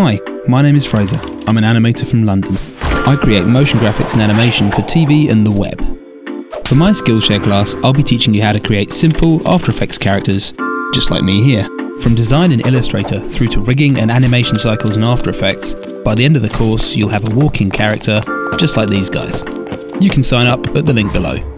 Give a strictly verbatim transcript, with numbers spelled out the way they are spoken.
Hi, my name is Fraser. I'm an animator from London. I create motion graphics and animation for T V and the web. For my Skillshare class, I'll be teaching you how to create simple After Effects characters, just like me here. From design in Illustrator through to rigging and animation cycles in After Effects, by the end of the course you'll have a walking character just like these guys. You can sign up at the link below.